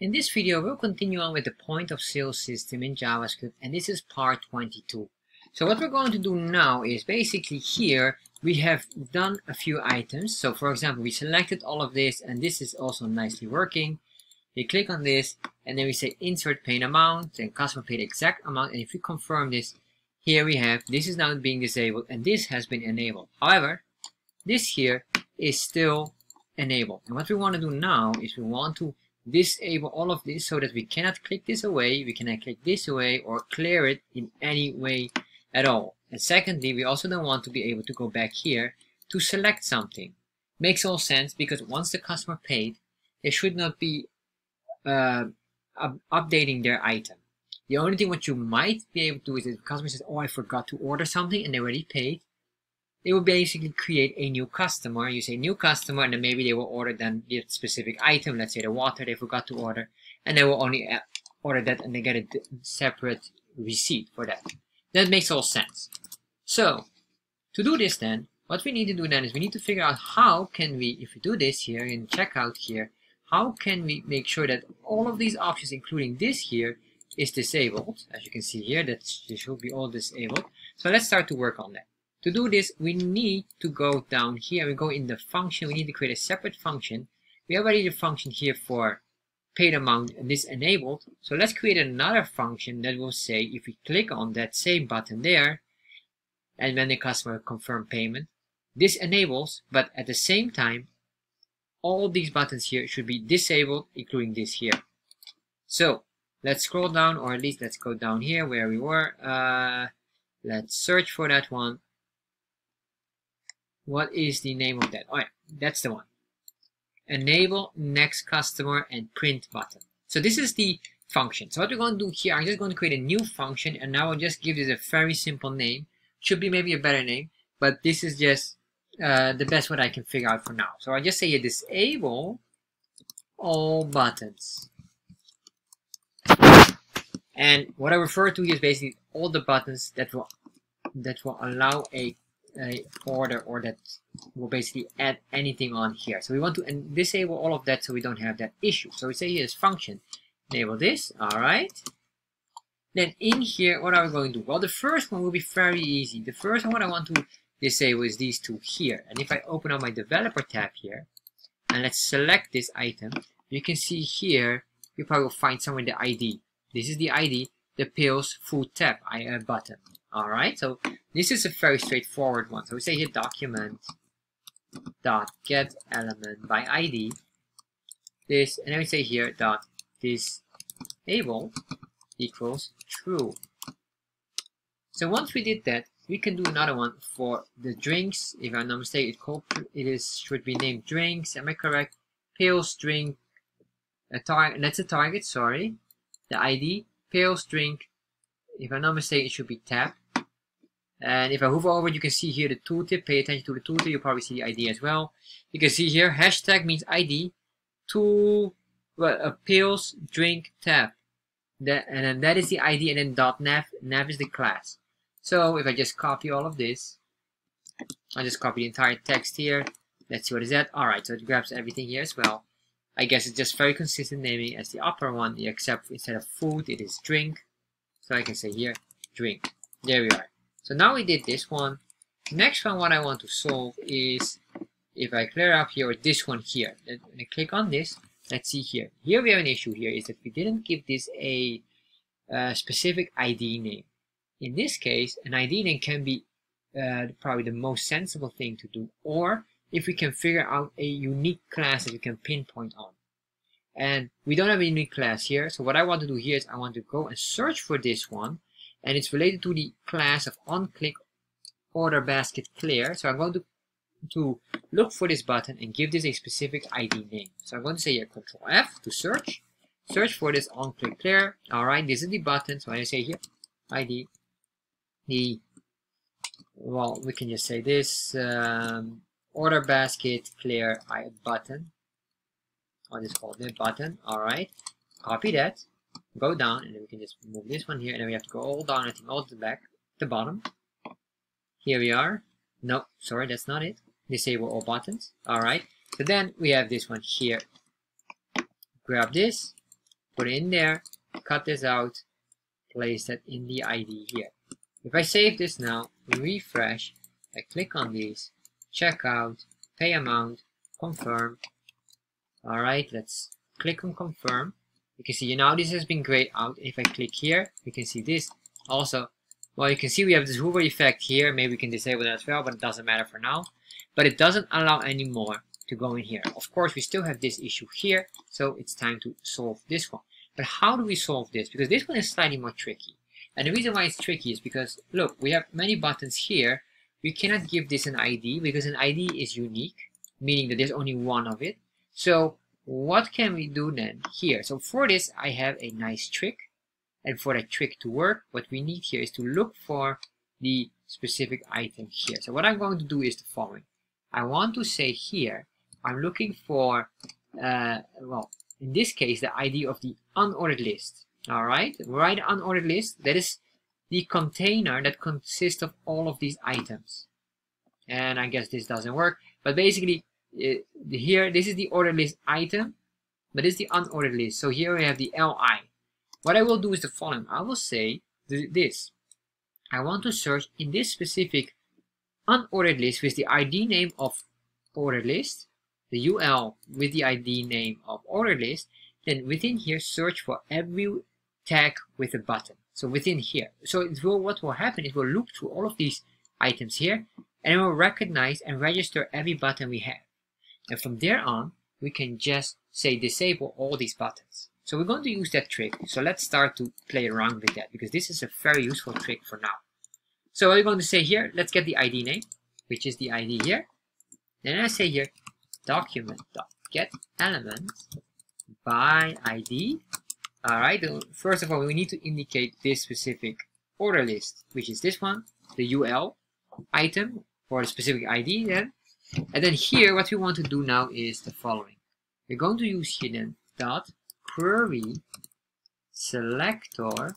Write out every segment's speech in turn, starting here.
In this video, we'll continue on with the point of sale system in JavaScript, and this is part 22. So what we're going to do now is basically here we have done a few items. So for example, we selected all of this, and this is also nicely working. We click on this, and then we say insert paid amount, and customer paid exact amount, and if we confirm this, here we have this is now being disabled, and this has been enabled. However, this here is still enabled, and what we want to do now is we want to disable all of this so that we cannot click this away, we cannot click this away or clear it in any way at all. And secondly, we also don't want to be able to go back here to select something. Makes all sense, because once the customer paid, they should not be updating their item. The only thing what you might be able to do is if the customer says, oh, I forgot to order something and they already paid, they will basically create a new customer. You say new customer, and then maybe they will order then the specific item. Let's say the water they forgot to order, and they will only order that, and they get a separate receipt for that. That makes all sense. So to do this then, what we need to do then is we need to figure out how can we, if we do this here in checkout here, how can we make sure that all of these options, including this here, is disabled. As you can see here, that should be all disabled. So let's start to work on that. To do this, we need to go down here. We go in the function. We need to create a separate function. We have already the function here for paid amount, and this enabled. So let's create another function that will say, if we click on that same button there, and when the customer confirms payment, this enables, but at the same time, all these buttons here should be disabled, including this here. So let's scroll down, or at least let's go down here where we were. Let's search for that one. What is the name of that? Oh yeah, that's the one. Enable next customer and print button. So this is the function. So what we're going to do here, I'm just going to create a new function, and now I'll just give this a very simple name. Should be maybe a better name, but this is just the best what I can figure out for now. So I just say here, disable all buttons. And what I refer to here is basically all the buttons that will allow a order, or that will basically add anything on here. So we want to disable all of that so we don't have that issue. So we say here's function, enable this, all right. Then in here, what are we going to do? Well, the first one will be very easy. The first one I want to disable is these two here. And if I open up my developer tab here, and let's select this item, you can see here, you probably will find somewhere the ID. This is the ID, the pills food tab button. All right, so this is a very straightforward one. So we say here document dot get element by ID this, and then we say here dot disable equals true. So once we did that, we can do another one for the drinks. If I'm not mistaken, it should be named drinks. Am I correct? Pills, drink, a target. That's a target. Sorry, the ID pills, drink. If I'm not mistaken, it should be tab. And if I hover over, you can see here the tooltip. Pay attention to the tooltip. You probably see the ID as well. You can see here hashtag means ID. Pills drink tab. And then that is the ID. And then dot nav. Nav is the class. So if I just copy all of this, I just copy the entire text here. Let's see what is that. All right. So it grabs everything here as well. I guess it's just very consistent naming as the upper one, except instead of food, it is drink. So I can say here, drink. There we are. So now we did this one. Next one, what I want to solve is, if I clear up here, or this one here, and I click on this, let's see here. Here we have an issue here, is that we didn't give this a specific ID name. In this case, an ID name can be probably the most sensible thing to do, or if we can figure out a unique class that we can pinpoint on. And we don't have a unique class here, so what I want to do here is I want to go and search for this one, and it's related to the class of onClick order basket clear. So I'm going to look for this button and give this a specific ID name. So I'm going to say here Control F to search, search for this onClick clear. All right, this is the button. So I say here ID, well, we can just say this order basket clear button. I'll just call the button, alright, copy that, go down, and then we can just move this one here, and then we have to go all down, I think, all to the back, the bottom. Here we are. No, sorry, that's not it. Disable all buttons, alright. So then we have this one here. Grab this, put it in there, cut this out, place that in the ID here. If I save this now, refresh, I click on these, check out, pay amount, confirm. Alright, let's click on confirm. You can see, you know, this has been grayed out. If I click here, you can see this also. Well, you can see we have this hover effect here. Maybe we can disable that as well, but it doesn't matter for now. But it doesn't allow anymore to go in here. Of course, we still have this issue here, so it's time to solve this one. But how do we solve this? Because this one is slightly more tricky. And the reason why it's tricky is because, look, we have many buttons here. We cannot give this an ID because an ID is unique, meaning that there's only one of it. So what can we do then here? So for this, I have a nice trick. And for that trick to work, what we need here is to look for the specific item here. So what I'm going to do is the following. I want to say here, I'm looking for, well, in this case, the ID of the unordered list. All right, write unordered list. That is the container that consists of all of these items. And I guess this doesn't work, but basically, here, this is the ordered list item, but it's the unordered list. So here we have the li. What I will do is the following. I will say this. I want to search in this specific unordered list with the ID name of ordered list, the ul with the ID name of ordered list, then within here search for every tag with a button. So within here. So it will, what will happen, it will loop through all of these items here, and it will recognize and register every button we have. And from there on, we can just say disable all these buttons. So we're going to use that trick. So let's start to play around with that, because this is a very useful trick for now. So what we're going to say here, let's get the ID name, which is the ID here. Then I say here, document.getElement by ID. All right, first of all, we need to indicate this specific order list, which is this one, the UL item, or a specific ID then. And then here, what we want to do now is the following. We're going to use here then dot query selector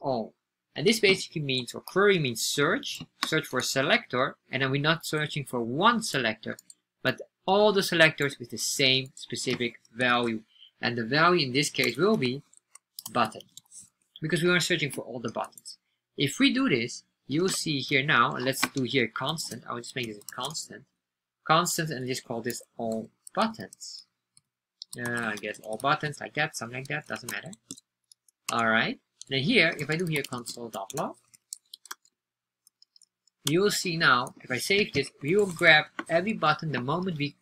all. And this basically means, or query means search, search for a selector, and then we're not searching for one selector, but all the selectors with the same specific value. And the value in this case will be button, because we are searching for all the buttons. If we do this, you'll see here now, and let's do here constant. I will just make this a constant. Constant, and just call this all buttons. I guess all buttons, like that, something like that, doesn't matter. All right. Now here, if I do here console.log, you'll see now, if I save this, we will grab every button the moment we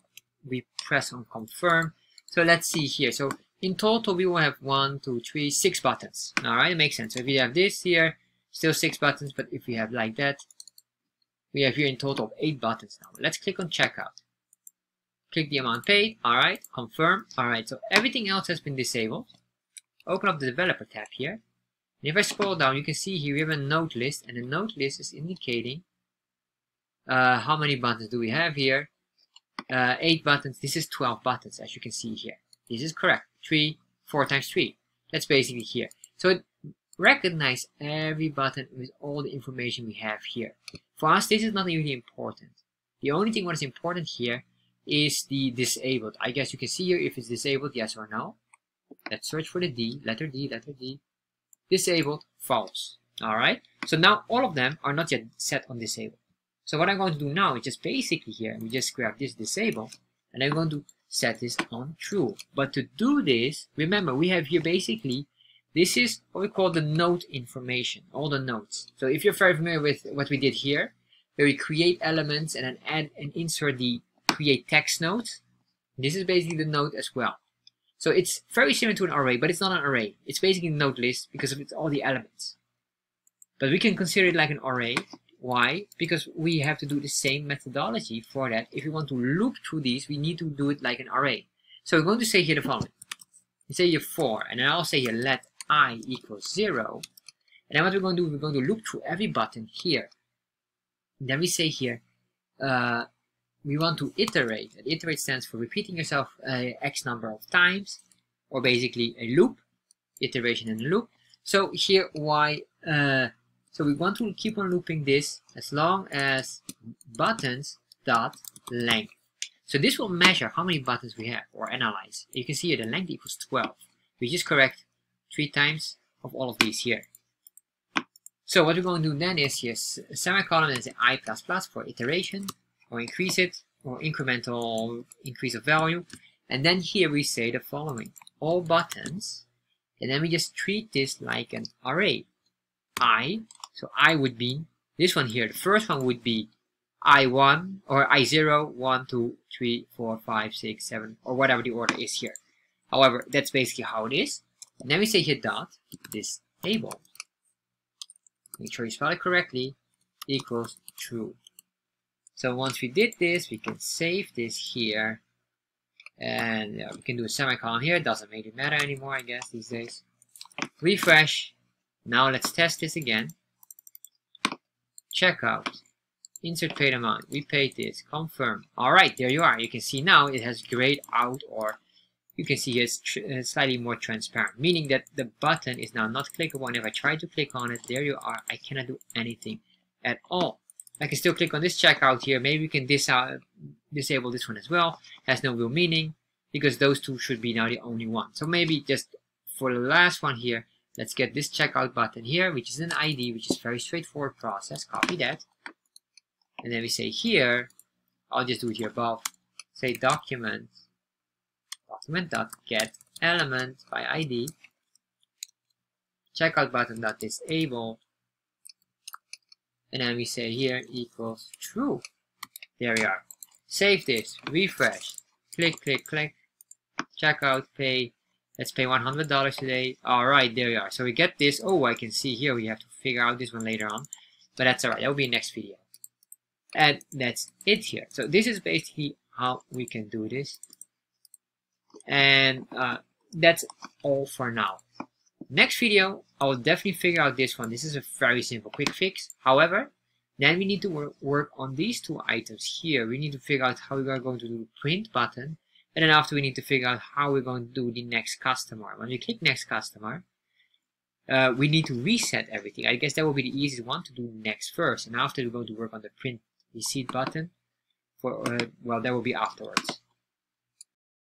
press on confirm. So let's see here. So in total, we will have 6 buttons. All right, it makes sense. So if we have this here, still 6 buttons, but if we have like that, we have here in total 8 buttons now. Let's click on checkout. Click the amount paid. All right, confirm. All right, so everything else has been disabled. Open up the developer tab here. And if I scroll down, you can see here we have a note list, and the note list is indicating how many buttons do we have here. 8 buttons. This is 12 buttons, as you can see here. This is correct. 3, 4 times 3. That's basically here. So it recognizes every button with all the information we have here. For us, this is not really important. The only thing what is important here is the disabled. I guess you can see here if it's disabled, yes or no. Let's search for the D, letter D, letter D. Disabled, false. All right. So now all of them are not yet set on disabled. So what I'm going to do now is just basically here, we just grab this disable, and I'm going to set this on true. But to do this, remember we have here basically, this is what we call the node information, all the nodes. So if you're very familiar with what we did here, where we create elements and then add and insert the create text node, this is basically the node as well. So it's very similar to an array, but it's not an array. It's basically a node list because of all the elements. But we can consider it like an array. Why? Because we have to do the same methodology for that. If we want to loop through these, we need to do it like an array. So we're going to say here the following. You say here 4, and then I'll say here let I equals 0. And then what we're going to do, we're going to loop through every button here. And then we say here, we want to iterate. And iterate stands for repeating yourself X number of times, or basically a loop, iteration and loop. So here, why... so we want to keep on looping this as long as buttons.length. So this will measure how many buttons we have, or analyze. You can see here the length equals 12. we just correct 3 times of all of these here. So what we're going to do then is yes, semicolon is I++ for iteration, or increase it, or incremental increase of value. And then here we say the following, all buttons, and then we just treat this like an array. I, so I would be this one here. The first one would be I1 or I0, 1, 2, 3, 4, 5, 6, 7, or whatever the order is here. However, that's basically how it is. And then we say here dot this table. Make sure you spell it correctly, equals true. So once we did this, we can save this here. And we can do a semicolon here. It doesn't really matter anymore, I guess, these days. Refresh. Now let's test this again. Checkout. Insert paid amount. We paid this. Confirm. Alright, there you are. You can see now it has grayed out, or you can see it's slightly more transparent, meaning that the button is now not clickable. And if I try to click on it, there you are. I cannot do anything at all. I can still click on this checkout here. Maybe we can disable this one as well. Has no real meaning because those two should be now the only one. So maybe just for the last one here, let's get this checkout button here, which is an ID, which is a very straightforward process. Copy that. And then we say here, I'll just do it here above, say document.getElement by ID, checkout button.disable, and then we say here equals true. There we are. Save this, refresh, click, click, click, checkout, pay, let's pay $100 today. Alright, there we are. So we get this. Oh, I can see here we have to figure out this one later on, but that's alright, that will be next video. And that's it here. So this is basically how we can do this. And that's all for now. Next video, I will definitely figure out this one. This is a very simple quick fix. However, then we need to work on these two items here. We need to figure out how we are going to do the print button. And then after we need to figure out how we're going to do the next customer. When we click next customer, we need to reset everything. I guess that will be the easiest one to do next first. And after we're going to work on the print receipt button for well, that will be afterwards.